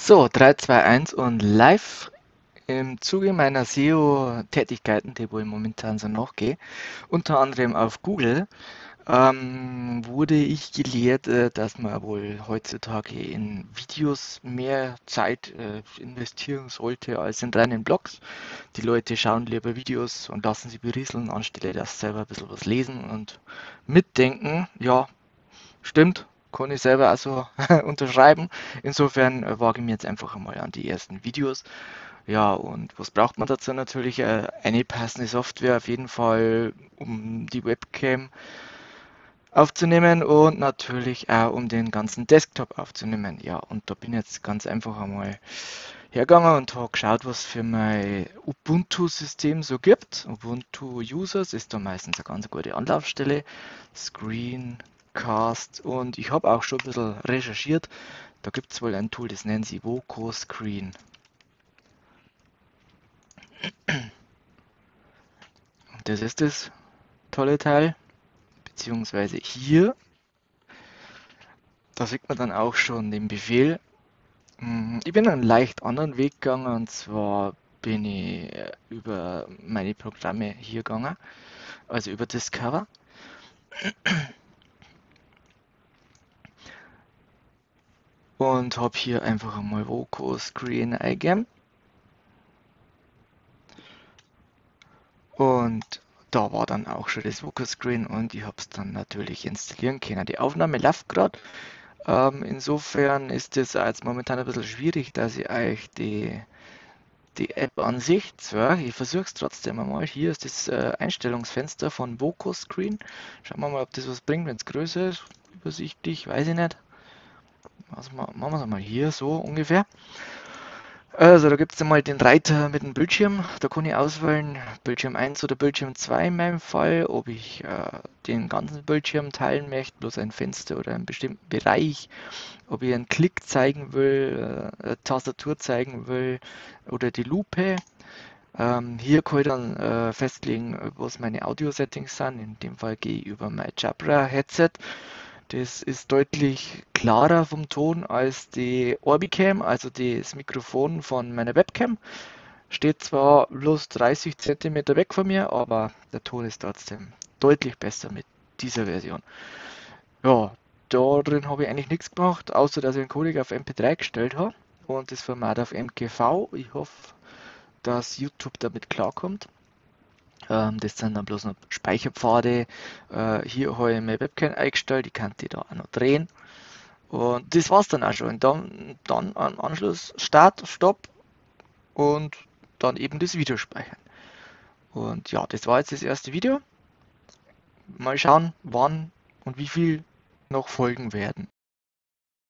So, 3, 2, 1 und live im Zuge meiner SEO-Tätigkeiten, die wo ich momentan so nachgehe, unter anderem auf Google, wurde ich gelehrt, dass man wohl heutzutage in Videos mehr Zeit investieren sollte als in reinen Blogs. Die Leute schauen lieber Videos und lassen sie berieseln, anstelle dass selber ein bisschen was lesen und mitdenken. Ja, stimmt. Kann ich selber also unterschreiben. Insofern wage ich mir jetzt einfach einmal an die ersten Videos. Ja, und was braucht man dazu? Natürlich eine passende Software, auf jeden Fall, um die Webcam aufzunehmen und natürlich auch um den ganzen Desktop aufzunehmen. Ja, und da bin ich jetzt ganz einfach einmal hergegangen und habe geschaut, was für mein Ubuntu-System so gibt. Ubuntu Users ist da meistens eine ganz gute Anlaufstelle. Und ich habe auch schon ein bisschen recherchiert. Da gibt es wohl ein Tool, das nennen sie Vokoscreen. Und das ist das tolle Teil, beziehungsweise hier, da sieht man dann auch schon den Befehl. Ich bin einen leicht anderen Weg gegangen, und zwar bin ich über meine Programme hier gegangen, also über Discover. Und habe hier einfach einmal Vokoscreen eingegeben. Und da war dann auch schon das Vokoscreen und ich habe es dann natürlich installieren können. Die Aufnahme läuft gerade. Insofern ist es jetzt momentan ein bisschen schwierig, dass ich euch die App an sich zwar, ich versuche es trotzdem einmal. Hier ist das Einstellungsfenster von Vokoscreen. Schauen wir mal, ob das was bringt, wenn es größer ist. Übersichtlich, weiß ich nicht. Also machen wir es mal hier so ungefähr. Also da gibt es einmal den Reiter mit dem Bildschirm. Da kann ich auswählen, Bildschirm 1 oder Bildschirm 2 in meinem Fall, ob ich den ganzen Bildschirm teilen möchte, bloß ein Fenster oder einen bestimmten Bereich, ob ich einen Klick zeigen will, Tastatur zeigen will oder die Lupe. Hier kann ich dann festlegen, was meine Audio-Settings sind. In dem Fall gehe ich über mein Jabra-Headset. Das ist deutlich klarer vom Ton als die Orbicam, also das Mikrofon von meiner Webcam. Steht zwar bloß 30 cm weg von mir, aber der Ton ist trotzdem deutlich besser mit dieser Version. Ja, da drin habe ich eigentlich nichts gemacht, außer dass ich den Codec auf MP3 gestellt habe und das Format auf MGV. Ich hoffe, dass YouTube damit klarkommt. Das sind dann bloß noch Speicherpfade. Hier habe ich meine Webcam eingestellt, ich kann die da auch noch drehen. Und das war's dann auch schon. Und dann am Anschluss Start, Stopp und dann eben das Video speichern. Und ja, das war jetzt das erste Video. Mal schauen, wann und wie viel noch folgen werden.